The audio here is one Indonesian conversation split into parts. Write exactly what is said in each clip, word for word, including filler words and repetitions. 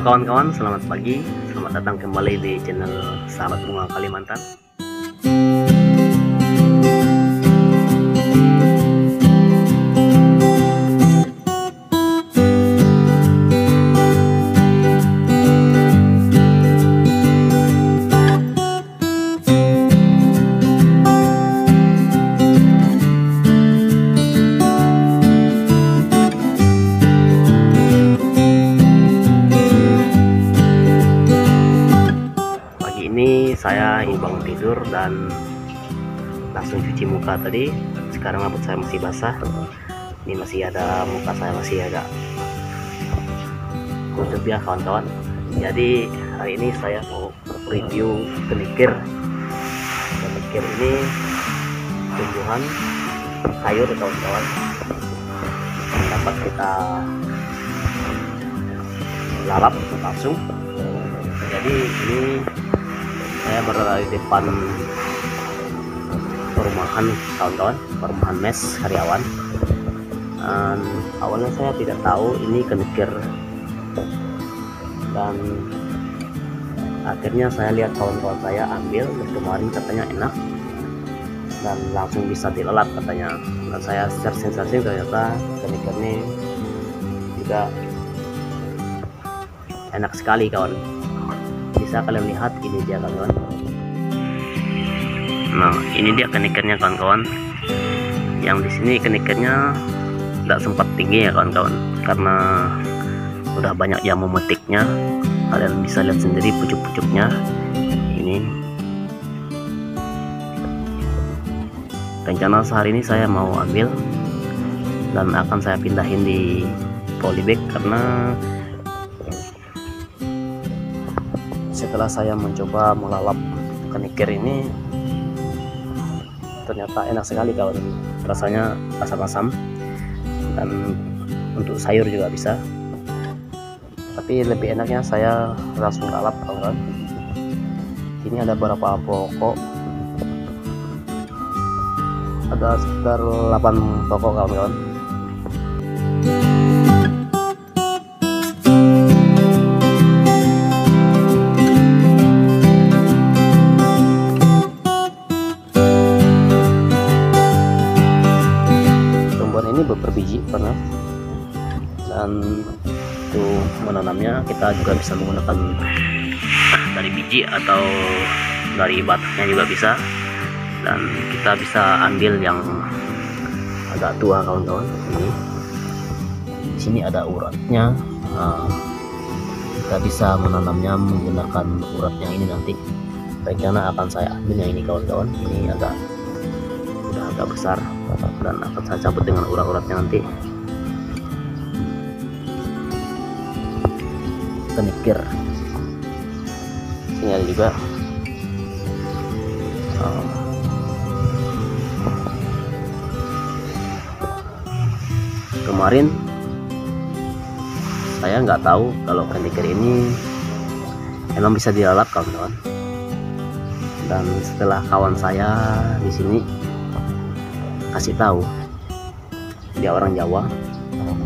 Halo kawan-kawan, selamat pagi. Selamat datang kembali di channel Sahabat Bunga Kalimantan. Saya ingin bangun tidur dan langsung cuci muka tadi. Sekarang rambut saya masih basah, ini masih ada muka saya masih agak kucuk ya kawan-kawan. Jadi hari ini saya mau review kenikir. Kenikir ini tumbuhan sayur kawan-kawan, dapat kita lalap langsung. Jadi ini saya berada di depan perumahan kawan-kawan, perumahan mes karyawan. Dan awalnya saya tidak tahu ini kenikir, dan akhirnya saya lihat kawan-kawan saya ambil kemarin, katanya enak dan langsung bisa dilalap katanya. Dan saya searching-searching, ternyata kenikir ini juga enak sekali kawan. Bisa kalian lihat, ini dia kawan-kawan. Nah, ini dia kenikirnya kawan-kawan. Yang di sini kenikirnya tidak sempat tinggi ya kawan-kawan, karena udah banyak yang memetiknya. Kalian bisa lihat sendiri pucuk-pucuknya. Ini rencana sehari ini saya mau ambil dan akan saya pindahin di polybag, karena setelah saya mencoba melalap kenikir ini ternyata enak sekali kawan, rasanya asam-asam, dan untuk sayur juga bisa, tapi lebih enaknya saya langsung lalap kawan. Ini ada beberapa pokok, ada sekitar delapan pokok kawan-kawan. Berbiji pernah, dan untuk menanamnya kita juga bisa menggunakan dari biji atau dari batangnya juga bisa, dan kita bisa ambil yang agak tua kawan-kawan. Ini di sini ada uratnya, nah, kita bisa menanamnya menggunakan urat yang ini. Nanti rencana akan saya ambil yang ini kawan-kawan, ini agak udah agak besar, dan akan saya cabut dengan urat-uratnya. Nanti kenikir ini ada juga, oh. Kemarin saya nggak tahu kalau kenikir ini emang bisa dilalap kawan-kawan, dan setelah kawan saya di sini kasih tahu, dia orang Jawa,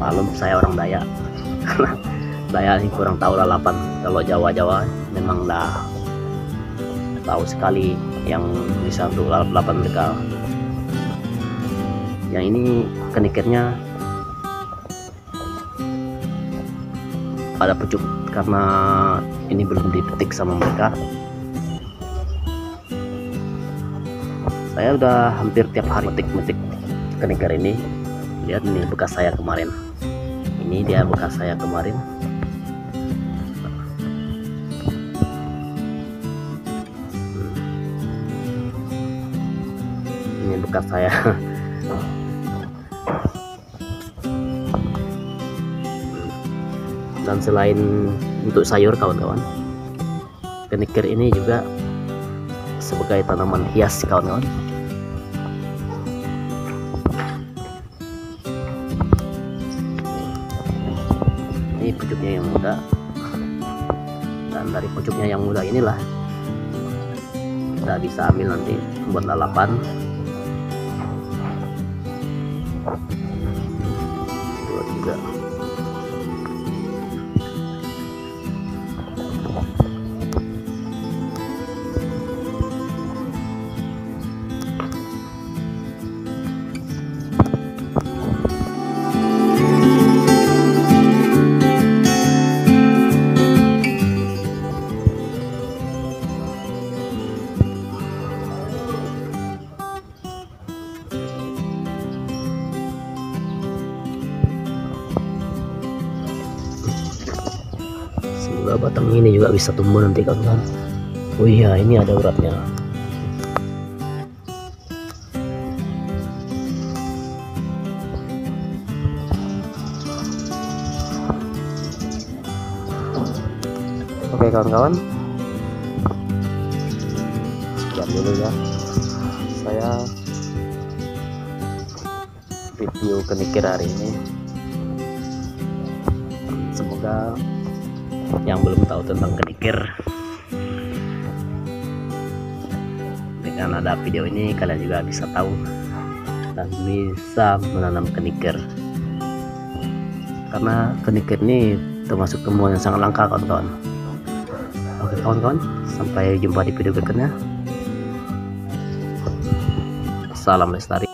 maklum saya orang Dayak, karena Dayak ini kurang tahu lalapan. Kalau Jawa-Jawa memang dah tahu sekali yang bisa untuk lalapan mereka. Yang ini kenikirnya ada pucuk, karena ini belum dipetik sama mereka. Saya udah hampir tiap hari metik-metik kenikir ini. Lihat nih bekas saya kemarin. Ini dia bekas saya kemarin. Ini bekas saya. Dan selain untuk sayur kawan-kawan, kenikir ini juga sebagai tanaman hias kawan-kawan. Ini pucuknya yang muda, dan dari pucuknya yang muda inilah kita bisa ambil nanti buat lalapan. Dua juga. juga batang ini juga bisa tumbuh nanti kawan. Oh iya, ini ada uratnya. Oke kawan-kawan, sekian dulu ya saya video kenikir hari ini. Semoga yang belum tahu tentang kenikir dengan ada video ini kalian juga bisa tahu dan bisa menanam kenikir, karena kenikir ini termasuk tumbuhan yang sangat langka kawan-kawan. Oke kawan-kawan, sampai jumpa di video berikutnya. Salam lestari.